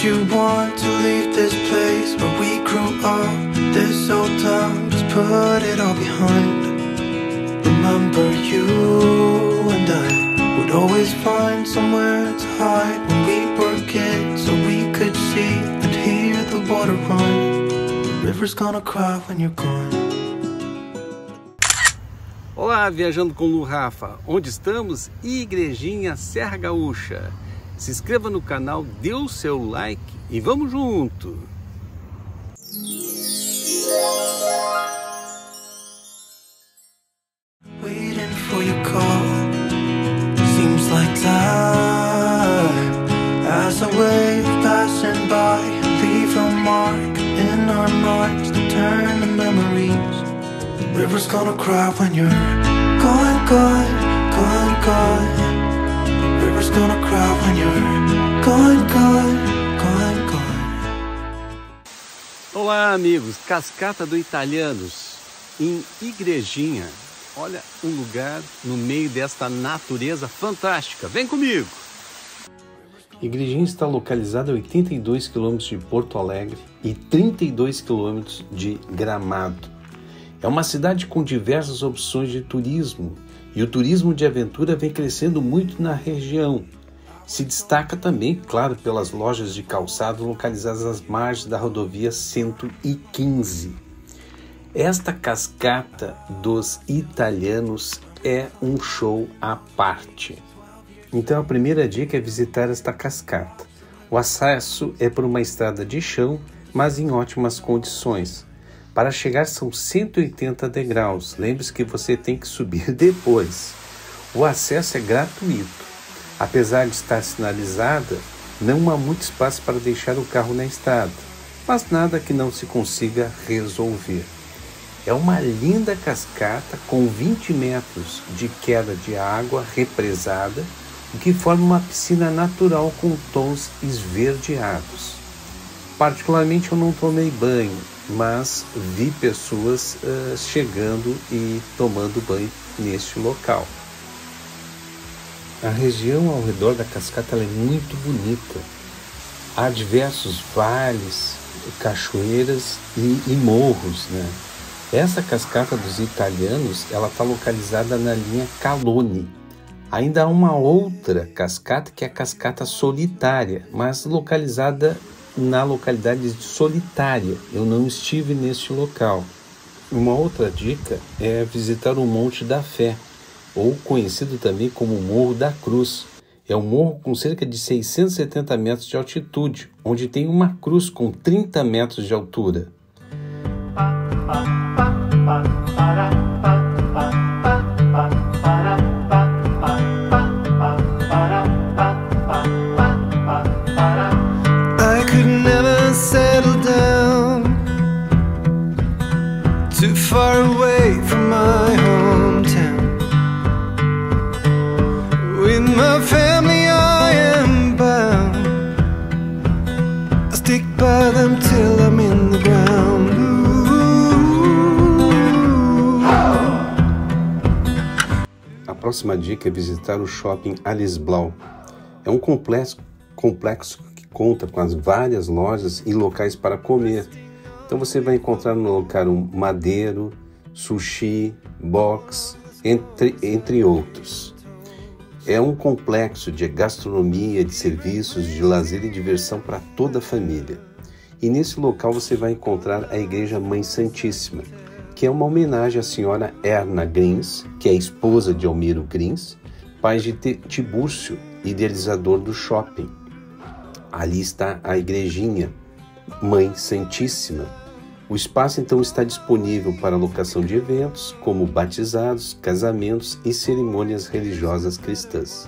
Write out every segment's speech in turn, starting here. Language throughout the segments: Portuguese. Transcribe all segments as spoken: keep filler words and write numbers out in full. Would you want to leave this place where we grew up? This old town, just put it all behind. Remember you and I would always find somewhere to hide when we were kids, so we could see and hear the water run. River's gonna cry when you're gone. Olá, viajando com LuRafa. Onde estamos? Igrejinha, Serra Gaúcha. Se inscreva no canal, dê o seu like e vamos junto! Olá amigos, Cascata dos Italianos em Igrejinha. Olha, um lugar no meio desta natureza fantástica. Vem comigo! Igrejinha está localizada a oitenta e dois quilômetros de Porto Alegre e trinta e dois quilômetros de Gramado. É uma cidade com diversas opções de turismo e o turismo de aventura vem crescendo muito na região. Se destaca também, claro, pelas lojas de calçado localizadas às margens da rodovia cento e quinze. Esta Cascata dos Italianos é um show à parte. Então a primeira dica é visitar esta cascata. O acesso é por uma estrada de chão, mas em ótimas condições. Para chegar são cento e oitenta degraus, lembre-se que você tem que subir depois. O acesso é gratuito. Apesar de estar sinalizada, não há muito espaço para deixar o carro na estrada, mas nada que não se consiga resolver. É uma linda cascata com vinte metros de queda de água represada, o que forma uma piscina natural com tons esverdeados. Particularmente eu não tomei banho, mas vi pessoas uh, chegando e tomando banho neste local. A região ao redor da cascata ela é muito bonita. Há diversos vales, cachoeiras e, e morros, né? Essa Cascata dos Italianos ela está localizada na linha Calone. Ainda há uma outra cascata que é a Cascata Solitária, mas localizada na localidade de Solitária. Eu não estive neste local. Uma outra dica é visitar o Monte da Fé, ou conhecido também como Morro da Cruz. É um morro com cerca de seiscentos e setenta metros de altitude, onde tem uma cruz com trinta metros de altura. I could never settle down, too far away from my hometown. With my family I am bound, I stick by them till I'm in the ground. A próxima dica é visitar o Shopping Alles Blau. É um complexo, complexo que conta com as várias lojas e locais para comer. Então você vai encontrar no local um madeiro, sushi, box, entre, entre outros. É um complexo de gastronomia, de serviços, de lazer e diversão para toda a família. E nesse local você vai encontrar a Igreja Mãe Santíssima, que é uma homenagem à senhora Erna Grings, que é esposa de Almiro Grings, pai de Tibúcio, idealizador do shopping. Ali está a Igrejinha Mãe Santíssima. O espaço então está disponível para locação de eventos, como batizados, casamentos e cerimônias religiosas cristãs.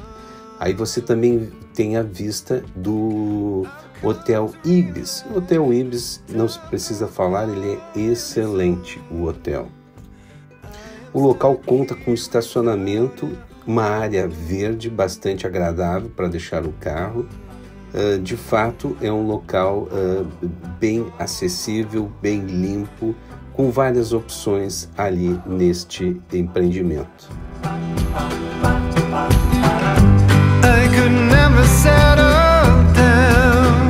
Aí você também tem a vista do Hotel Ibis. O Hotel Ibis, não se precisa falar, ele é excelente, o hotel. O local conta com estacionamento, uma área verde bastante agradável para deixar o carro. Uh, de fato é um local uh, bem acessível, bem limpo, com várias opções ali neste empreendimento. I could never settle down.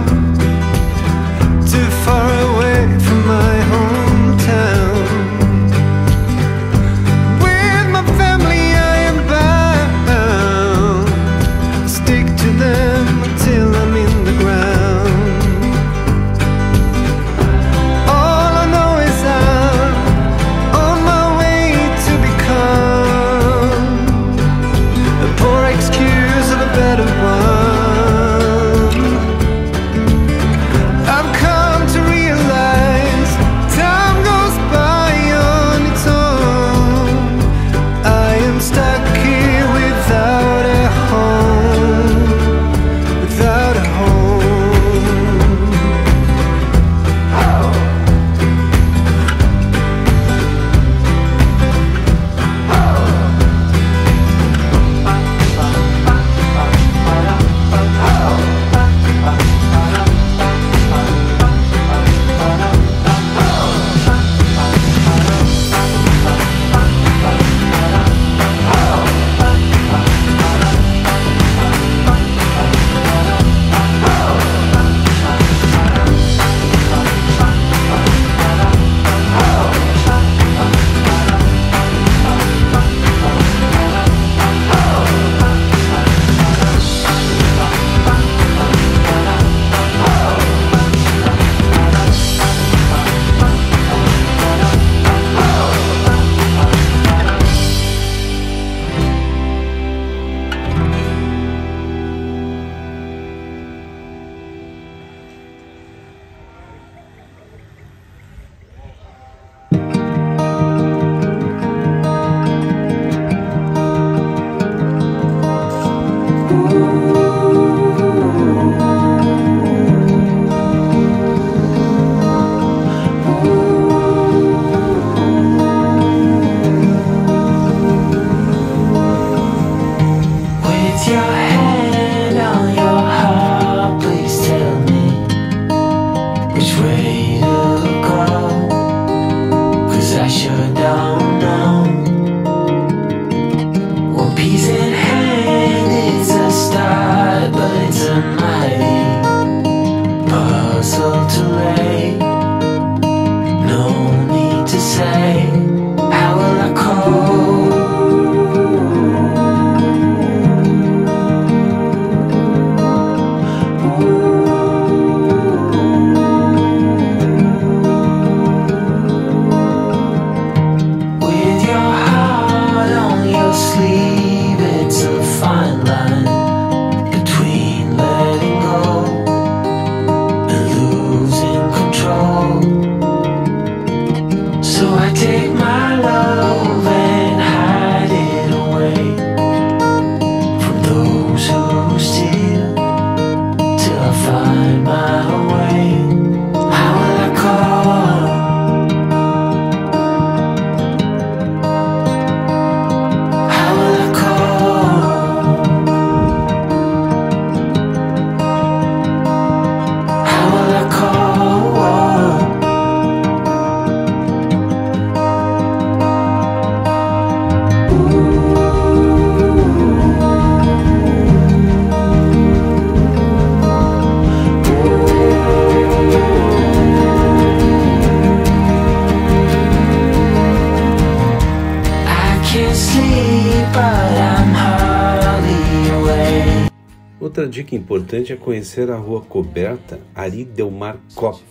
Outra dica importante é conhecer a Rua Coberta Ari Delmar Koppe.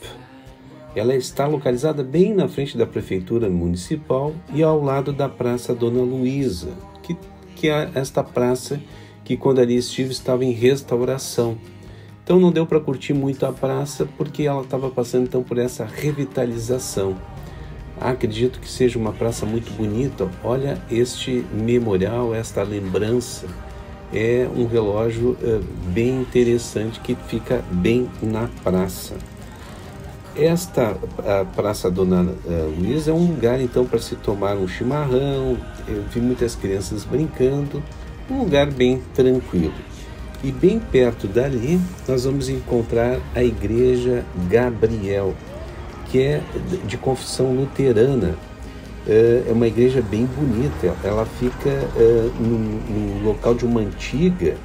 Ela está localizada bem na frente da Prefeitura Municipal e ao lado da Praça Dona Luísa, que, que é esta praça que quando ali estive estava em restauração. Então não deu para curtir muito a praça porque ela estava passando então por essa revitalização. Acredito que seja uma praça muito bonita. Olha este memorial, esta lembrança. É um relógio uh, bem interessante que fica bem na praça. Esta a Praça Dona uh, Luísa é um lugar então para se tomar um chimarrão. Eu vi muitas crianças brincando. Um lugar bem tranquilo. E bem perto dali nós vamos encontrar a Igreja Gabriel, que é de confissão luterana. É uma igreja bem bonita. Ela fica no local de uma antiga,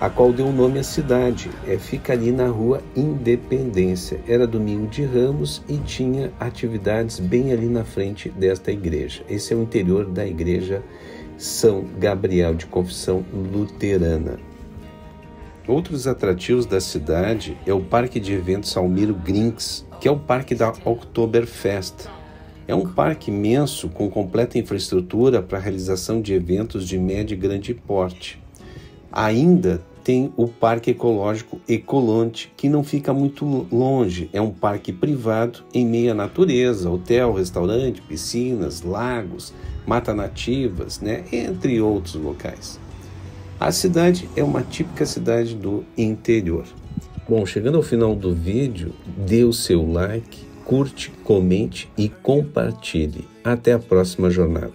a qual deu o nome à cidade. Fica ali na Rua Independência. Era domingo de Ramos e tinha atividades bem ali na frente desta igreja. Esse é o interior da Igreja São Gabriel, de confissão luterana. Outros atrativos da cidade é o Parque de Eventos Almiro Grings, que é o parque da Oktoberfest. É um parque imenso com completa infraestrutura para a realização de eventos de médio e grande porte. Ainda tem o Parque Ecológico Ecolonte, que não fica muito longe. É um parque privado em meio à natureza, hotel, restaurante, piscinas, lagos, mata nativas, né? Entre outros locais. A cidade é uma típica cidade do interior. Bom, chegando ao final do vídeo, dê o seu like, curte, comente e compartilhe. Até a próxima jornada.